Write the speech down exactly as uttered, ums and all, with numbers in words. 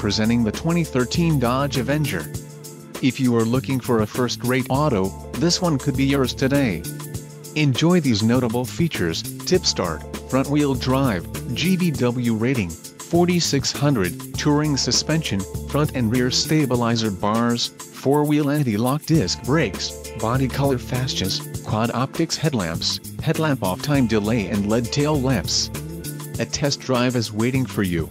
presenting the twenty thirteen Dodge Avenger. If you are looking for a first-rate auto, this one could be yours today. Enjoy these notable features: tip start, front-wheel drive, G V W rating, forty-six hundred, touring suspension, front and rear stabilizer bars, four-wheel anti-lock disc brakes, body color fascias, quad optics headlamps, headlamp off-time delay and L E D tail lamps. A test drive is waiting for you.